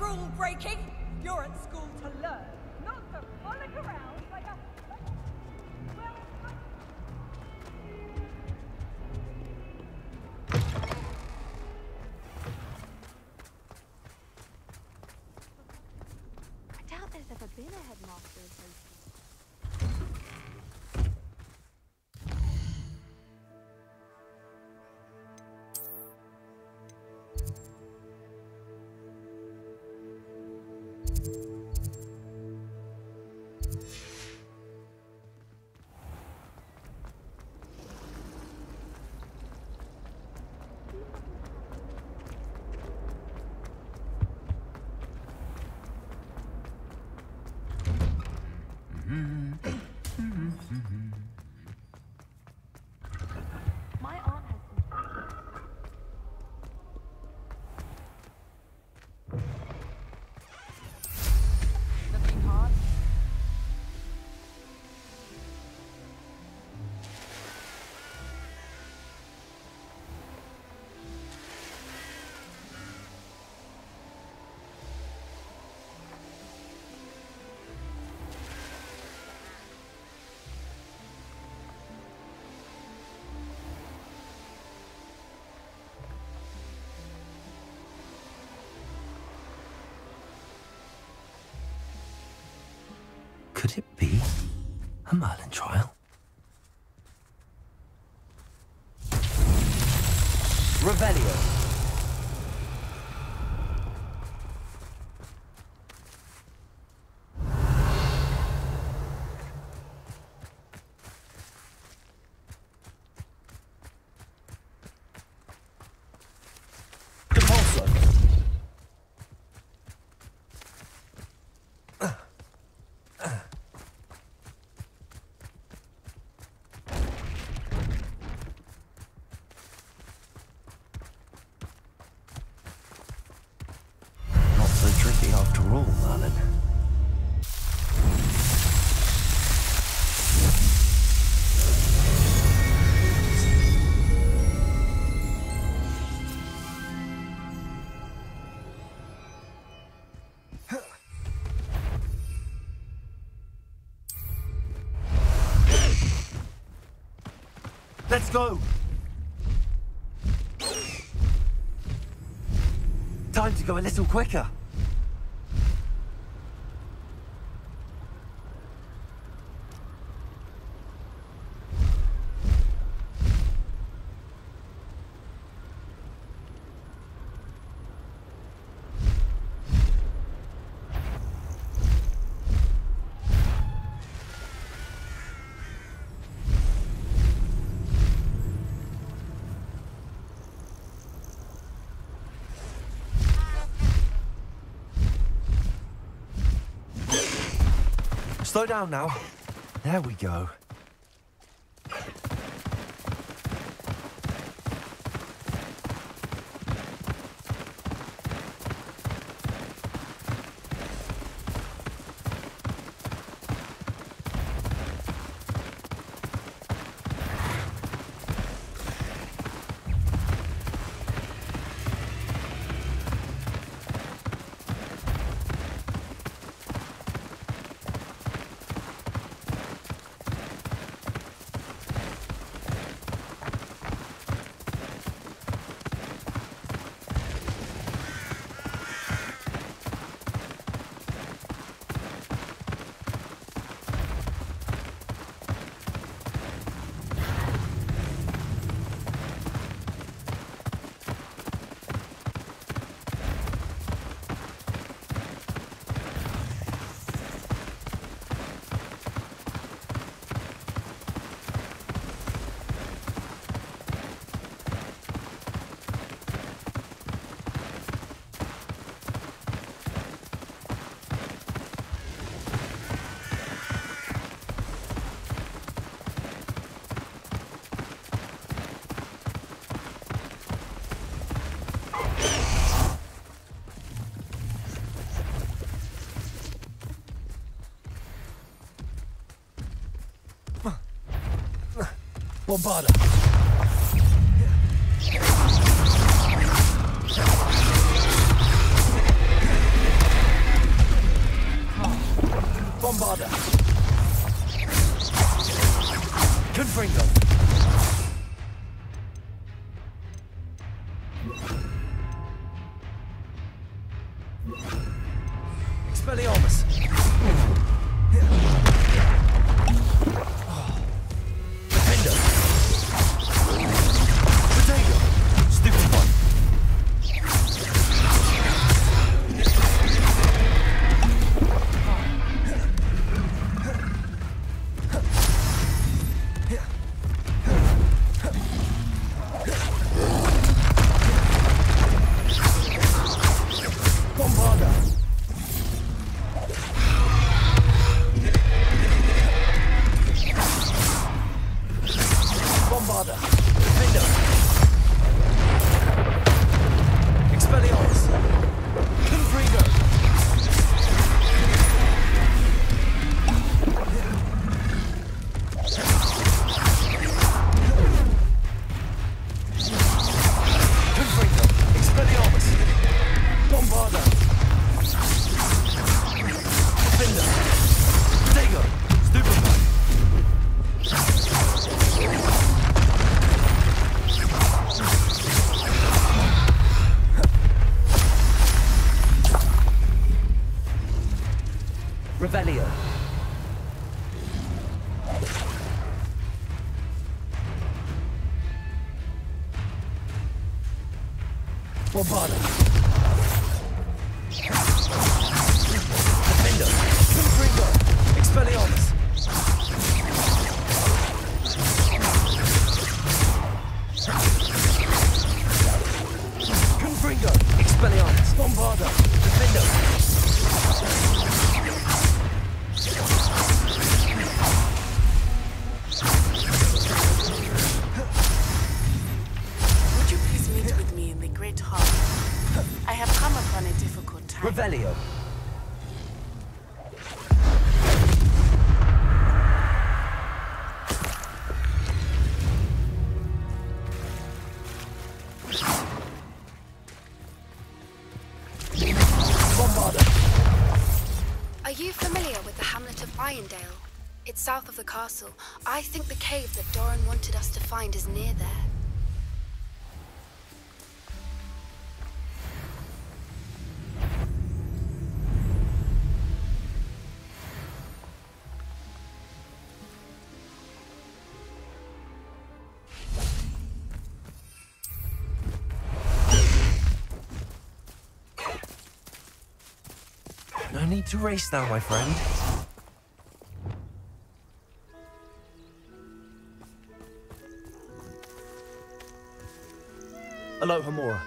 rule breaking. You're at school to learn, not to frolic around like a... I doubt there's ever been a headmaster since... Could it be a Merlin trial? Revelio. Let's go! Time to go a little quicker! Slow down now. There we go. Bombarder. Bombarder. Confringo. Expelliarmus. Bombarder. Defender. Confringo. Expelliarmus. Confringo. Expelliarmus. Bombarder. Defender. Would you please meet with me in the great hall? I have come upon a difficult time. Revelio. Bombarder. Are you familiar with the hamlet of Irondale? It's south of the castle. I think the cave that Doran wanted us to find is near there. No need to race now, my friend. Alohomora.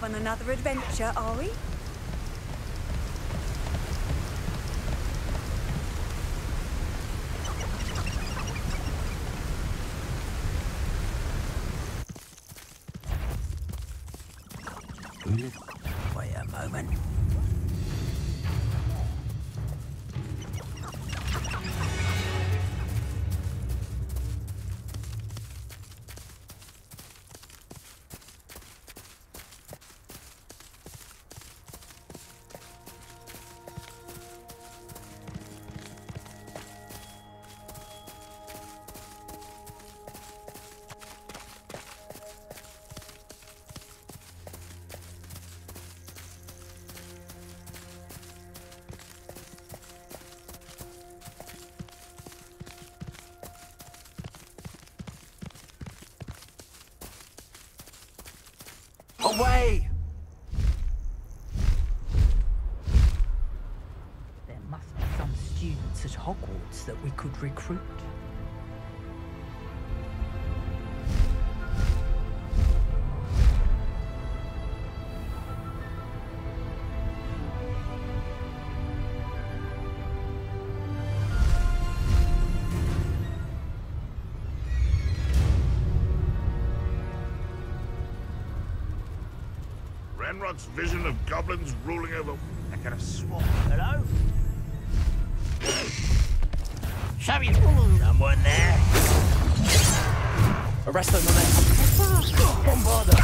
off on another adventure, are we? Wait a moment. Away! There must be some students at Hogwarts that we could recruit. Ranrod's vision of goblins ruling over... I could have sworn. Hello? Shove you! Someone there! Arrest them, man! Bombarder!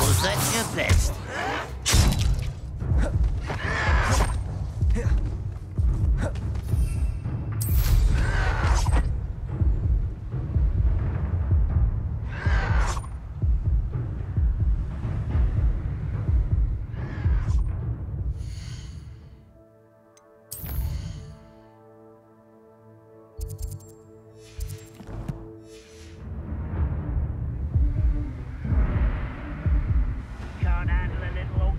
Was that your best? Can't handle a little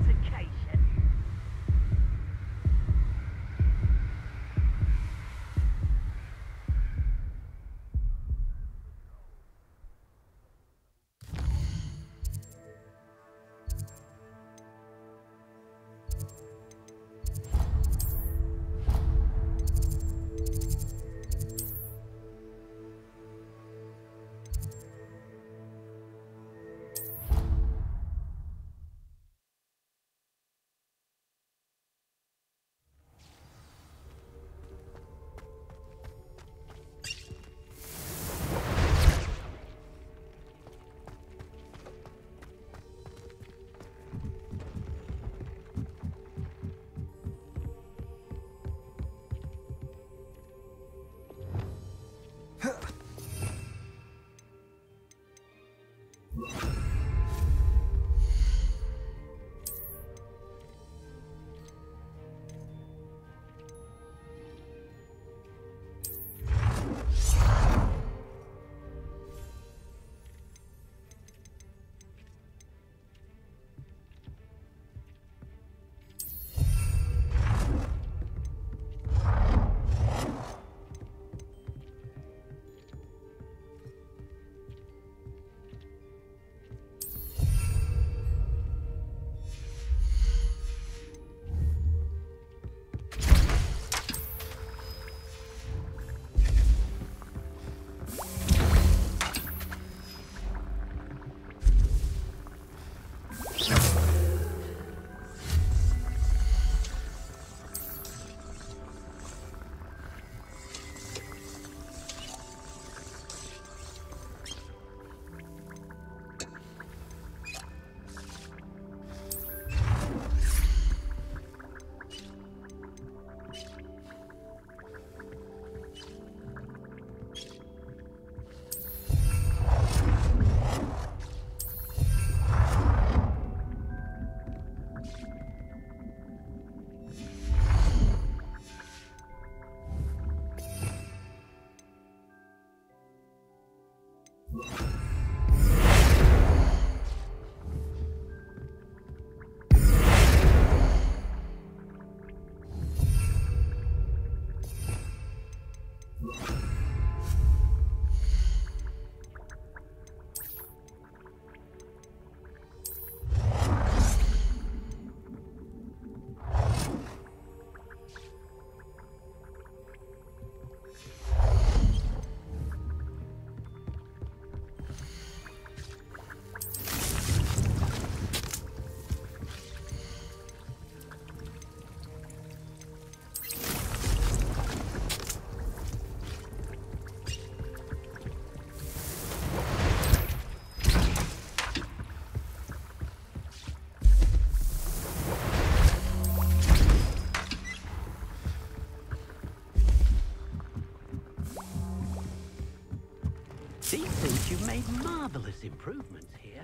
seems you've made marvelous improvements here.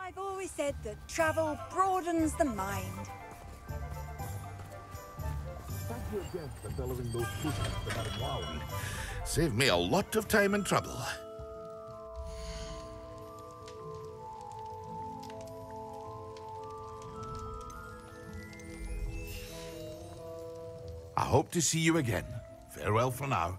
I've always said that travel broadens the mind. Thank you again for delivering those footprints to Madame Lowland. Saved me a lot of time and trouble. I hope to see you again. Farewell for now.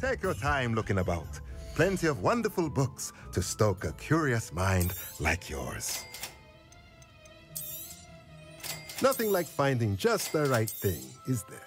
Take your time looking about. Plenty of wonderful books to stoke a curious mind like yours. Nothing like finding just the right thing, is there?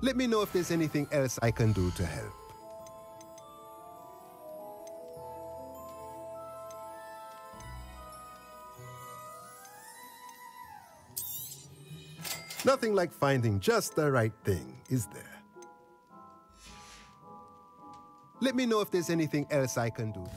Let me know if there's anything else I can do to help. Nothing like finding just the right thing, is there? Let me know if there's anything else I can do.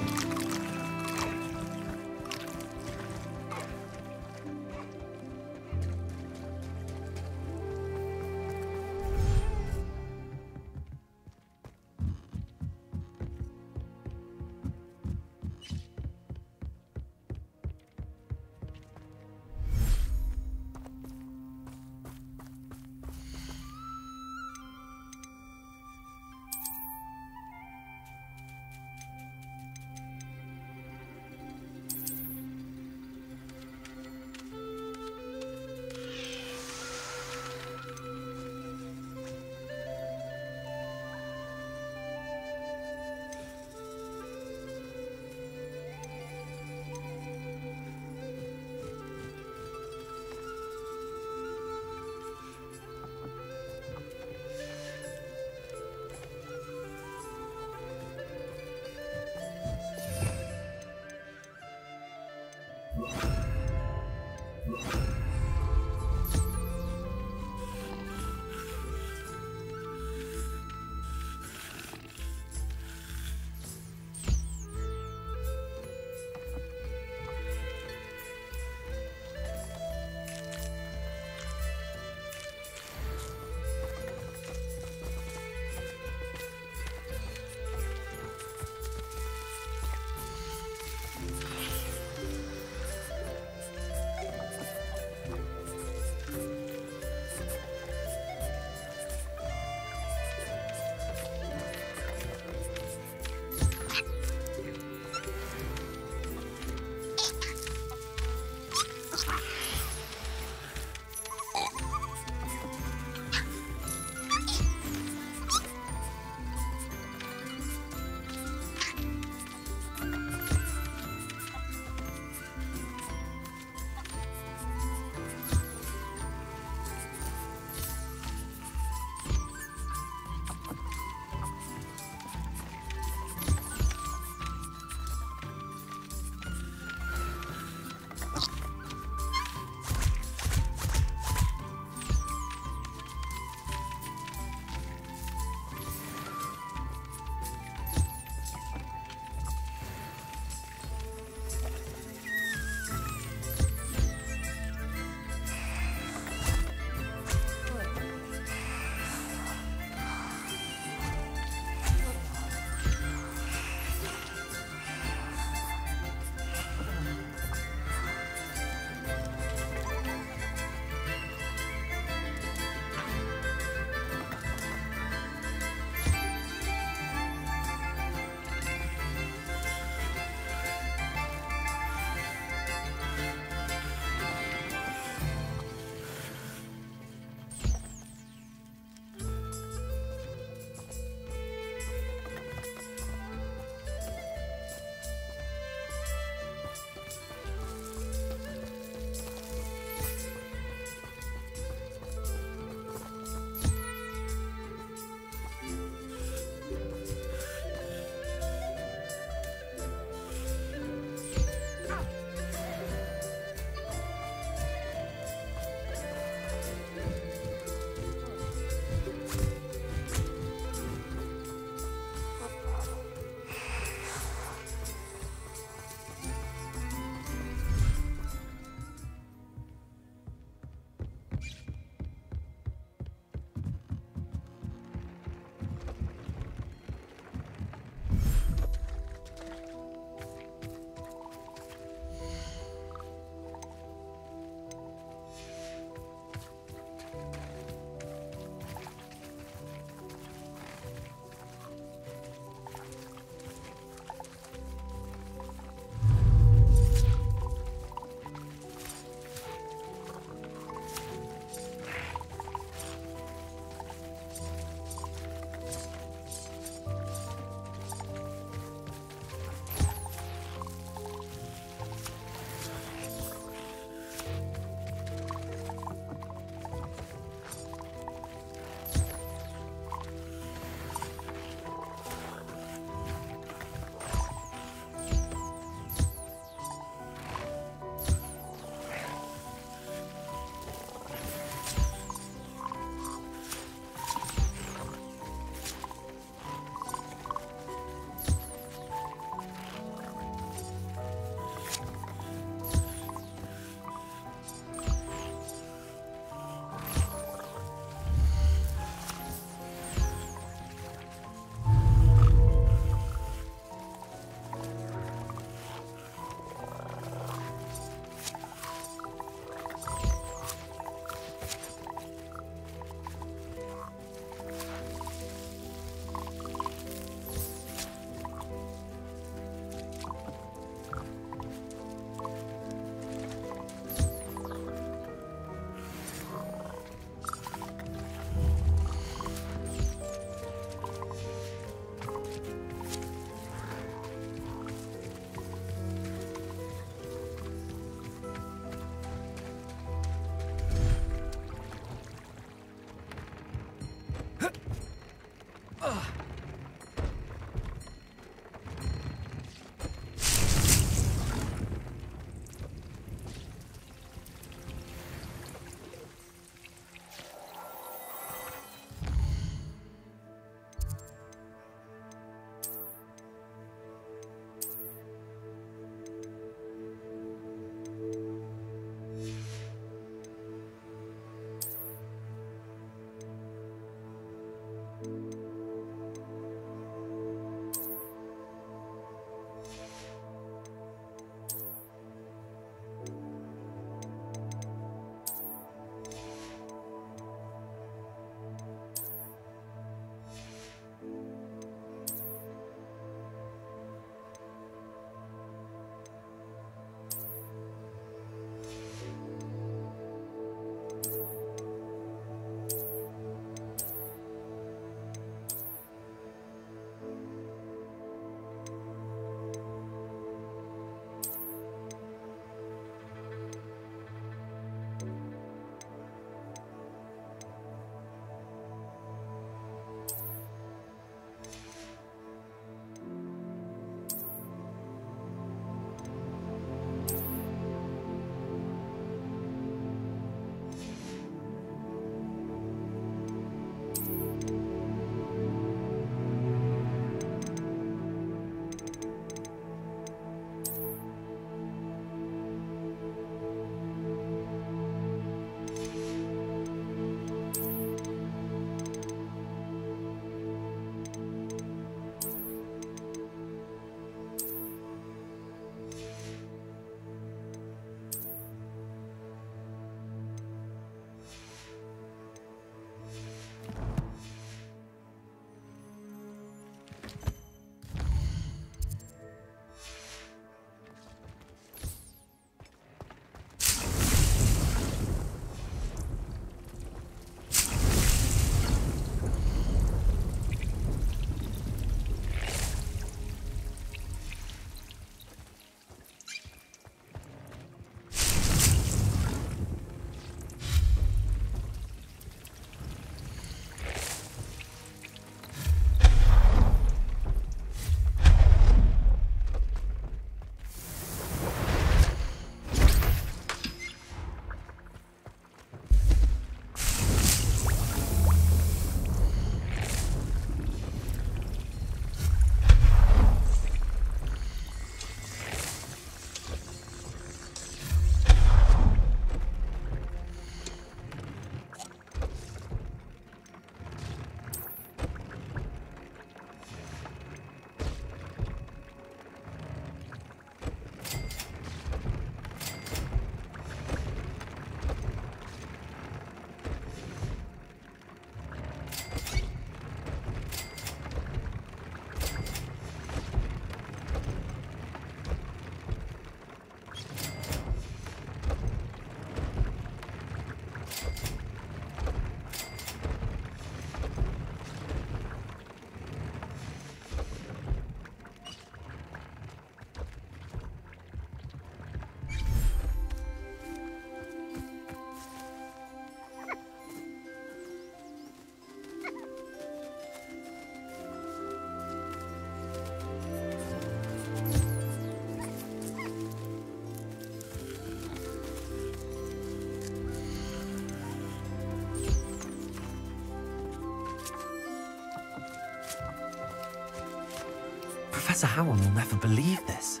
Professor Howell will never believe this.